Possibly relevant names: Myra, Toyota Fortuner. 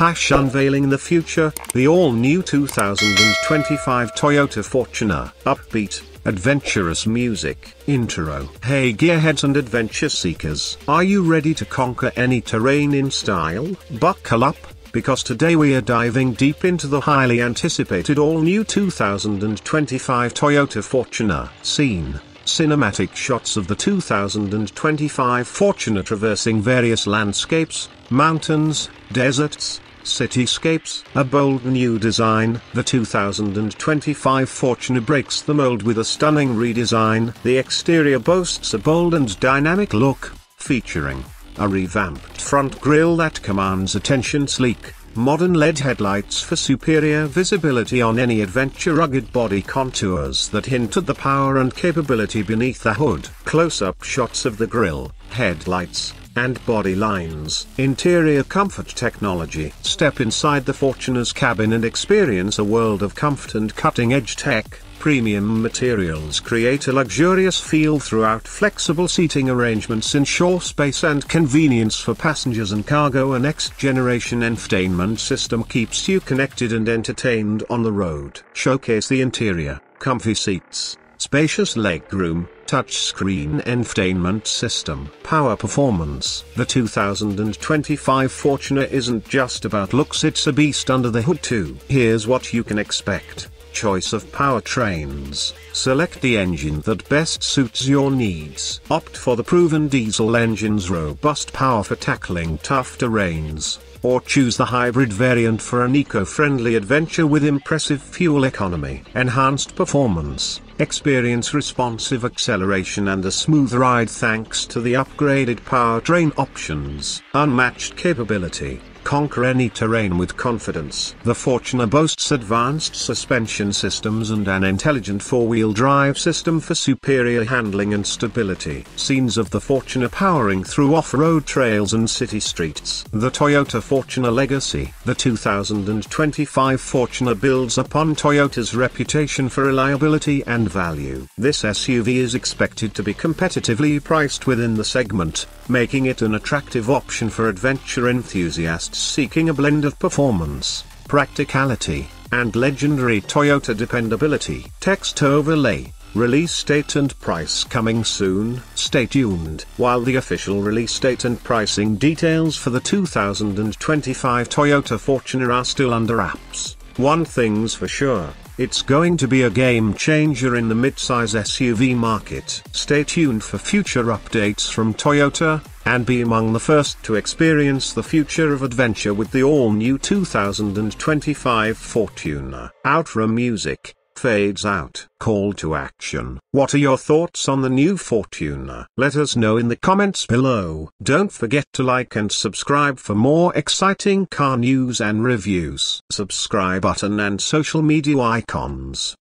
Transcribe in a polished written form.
Hash unveiling the future, the all-new 2025 Toyota Fortuner. Upbeat, adventurous music. Intro. Hey gearheads and adventure seekers. Are you ready to conquer any terrain in style? Buckle up, because today we are diving deep into the highly anticipated all-new 2025 Toyota Fortuner. Scene. Cinematic shots of the 2025 Fortuner traversing various landscapes, mountains, deserts, cityscapes. A bold new design. The 2025 Fortuner breaks the mold with a stunning redesign. The exterior boasts a bold and dynamic look, featuring a revamped front grille that commands attention. Sleek, modern LED headlights for superior visibility on any adventure. Rugged body contours that hint at the power and capability beneath the hood. Close-up shots of the grille, headlights, and body lines. Interior comfort technology. Step inside the Fortuner's cabin and experience a world of comfort and cutting-edge tech. Premium materials create a luxurious feel throughout. Flexible seating arrangements ensure space and convenience for passengers and cargo. A next-generation infotainment system keeps you connected and entertained on the road. Showcase the interior. Comfy seats, spacious legroom, touchscreen infotainment system. Power performance. The 2025 Fortuner isn't just about looks, it's a beast under the hood too. Here's what you can expect. Choice of powertrains. Select the engine that best suits your needs. Opt for the proven diesel engine's robust power for tackling tough terrains, or choose the hybrid variant for an eco-friendly adventure with impressive fuel economy. Enhanced performance. Experience responsive acceleration and a smooth ride thanks to the upgraded powertrain options. Unmatched capability. Conquer any terrain with confidence. The Fortuner boasts advanced suspension systems and an intelligent four-wheel drive system for superior handling and stability. Scenes of the Fortuner powering through off-road trails and city streets. The Toyota Fortuner legacy. The 2025 Fortuner builds upon Toyota's reputation for reliability and value. This SUV is expected to be competitively priced within the segment, making it an attractive option for adventure enthusiasts seeking a blend of performance, practicality, and legendary Toyota dependability. Text overlay. Release date and price coming soon. Stay tuned. While the official release date and pricing details for the 2025 Toyota Fortuner are still under wraps, one thing's for sure, it's going to be a game changer in the midsize SUV market. Stay tuned for future updates from Toyota, and be among the first to experience the future of adventure with the all-new 2025 Fortuner. Outro music fades out. Call to action. What are your thoughts on the new Fortuner? Let us know in the comments below. Don't forget to like and subscribe for more exciting car news and reviews. Subscribe button and social media icons.